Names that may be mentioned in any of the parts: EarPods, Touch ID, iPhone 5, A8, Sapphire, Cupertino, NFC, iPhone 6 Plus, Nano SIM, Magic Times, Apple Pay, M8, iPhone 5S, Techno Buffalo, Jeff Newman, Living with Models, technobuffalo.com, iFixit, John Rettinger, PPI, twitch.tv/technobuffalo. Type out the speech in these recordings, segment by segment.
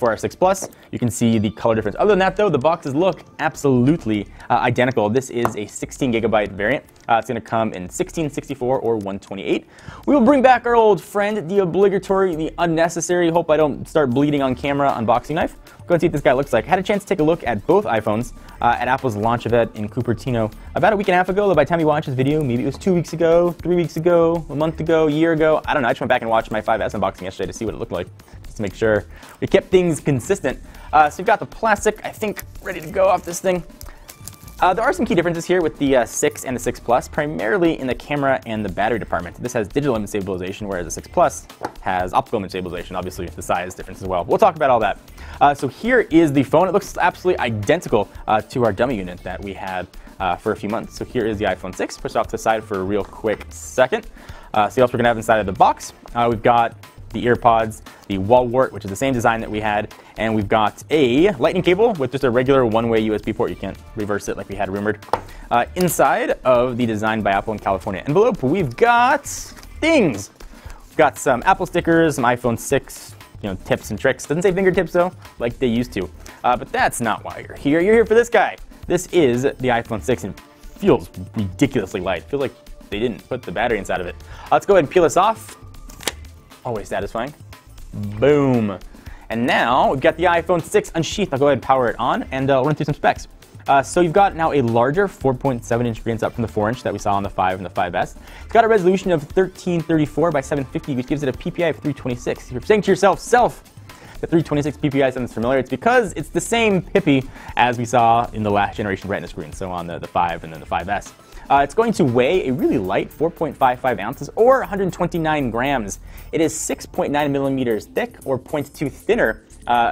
for our 6 Plus. You can see the color difference. Other than that though, the boxes look absolutely identical. This is a 16 gigabyte variant. It's going to come in 16, 64, or 128. We will bring back our old friend, the obligatory, the unnecessary, hope I don't start bleeding on camera, unboxing knife. We'll go and see what this guy looks like. Had a chance to take a look at both iPhones at Apple's launch event in Cupertino about a week and a half ago. By the time you watch this video, maybe it was 2 weeks ago, 3 weeks ago, a month ago, a year ago. I don't know. I just went back and watched my 5S unboxing yesterday to see what it looked like, just to make sure we kept things consistent. So we've got the plastic, I think, ready to go off this thing. There are some key differences here with the 6 and the 6 Plus, primarily in the camera and the battery department. This has digital image stabilization, whereas the 6 Plus has optical image stabilization. Obviously, the size difference as well. We'll talk about all that. So here is the phone. It looks absolutely identical to our dummy unit that we had for a few months. So here is the iPhone 6. Push it off to the side for a real quick second. See what else we're going to have inside of the box. We've got the EarPods, the wall wart, which is the same design that we had, and we've got a lightning cable with just a regular one-way USB port. You can't reverse it like we had rumored. Inside of the Designed by Apple in California envelope, we've got things. We've got some Apple stickers, some iPhone 6, tips and tricks. Doesn't say fingertips though, like they used to. But that's not why you're here. You're here for this guy. This is the iPhone 6, and it feels ridiculously light. Feels like they didn't put the battery inside of it. Let's go ahead and peel this off. Always satisfying. Boom. And now we've got the iPhone 6 unsheathed. I'll go ahead and power it on and run through some specs. So you've got now a larger 4.7-inch screen, up from the 4-inch that we saw on the 5 and the 5S. It's got a resolution of 1334 by 750, which gives it a PPI of 326. If you're saying to yourself, self, the 326 PPI sounds familiar, it's because it's the same PPI as we saw in the last generation Retina screen, so on the 5 and then the 5S. It's going to weigh a really light 4.55 ounces or 129 grams. It is 6.9 millimeters thick or 0.2 thinner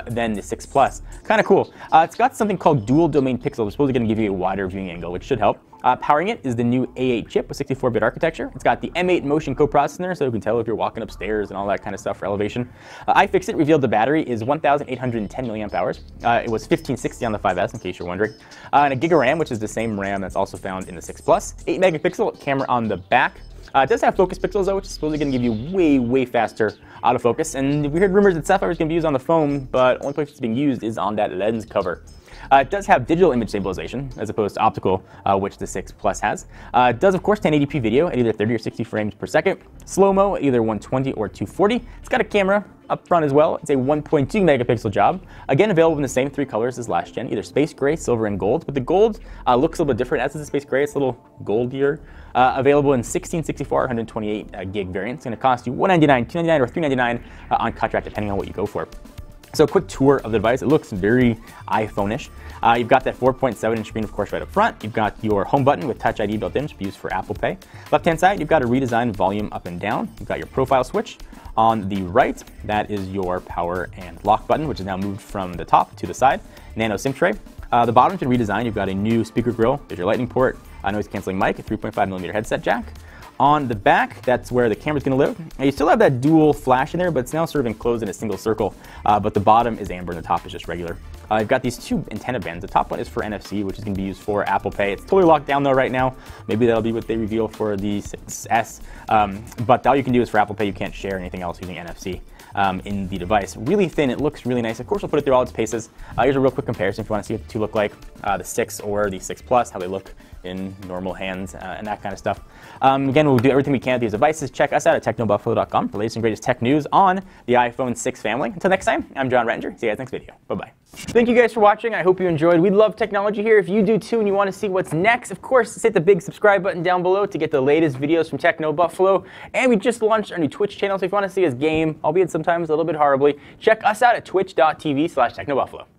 than the 6 Plus. Kind of cool. It's got something called dual domain pixels, which is supposedly going to give you a wider viewing angle, which should help. Powering it is the new A8 chip with 64-bit architecture. It's got the M8 motion coprocessor, so you can tell if you're walking upstairs and all that kind of stuff for elevation. iFixit revealed the battery is 1,810 milliamp hours. It was 1560 on the 5S, in case you're wondering. And a gig of RAM, which is the same RAM that's also found in the 6 Plus. 8-megapixel camera on the back. It does have focus pixels though, which is supposedly going to give you way, way faster autofocus. And we heard rumors that Sapphire is going to be used on the phone, but only place it's being used is on that lens cover. It does have digital image stabilization as opposed to optical, which the 6 Plus has. It does, of course, 1080p video at either 30 or 60 frames per second. Slow-mo at either 120 or 240. It's got a camera up front as well. It's a 1.2 megapixel job. Again, available in the same three colors as last gen, either space gray, silver, and gold. But the gold looks a little bit different. As is the space gray, it's a little goldier. Available in 16, 64, 128 gig variants. It's going to cost you $199, $299, or $399 on contract, depending on what you go for. So a quick tour of the device. It looks very iPhone-ish. You've got that 4.7-inch screen, of course, right up front. You've got your home button with Touch ID built in, which be used for Apple Pay. Left-hand side, you've got a redesigned volume up and down. You've got your profile switch. On the right, that is your power and lock button, which is now moved from the top to the side. Nano SIM tray. The bottom's been redesigned. You've got a new speaker grill. There's your lightning port, a noise-canceling mic, a 3.5mm headset jack. On the back, that's where the camera's going to live. Now, you still have that dual flash in there, but it's now sort of enclosed in a single circle. But the bottom is amber and the top is just regular. I've got these two antenna bands. The top one is for NFC, which is going to be used for Apple Pay. It's totally locked down though right now. Maybe that'll be what they reveal for the 6S. But all you can do is for Apple Pay, you can't share anything else using NFC in the device. Really thin. It looks really nice. Of course, we'll put it through all its paces. Here's a real quick comparison if you want to see what the two look like, the 6 or the 6 Plus, how they look in normal hands and that kind of stuff. Again, we'll do everything we can with these devices. Check us out at technobuffalo.com for the latest and greatest tech news on the iPhone 6 family. Until next time, I'm John Rettinger. See you guys next video. Bye-bye. Thank you guys for watching. I hope you enjoyed. We love technology here. If you do too and you want to see what's next, of course, hit the big subscribe button down below to get the latest videos from Techno Buffalo. And we just launched our new Twitch channel, so if you want to see us game, albeit sometimes a little bit horribly, check us out at twitch.tv/technobuffalo.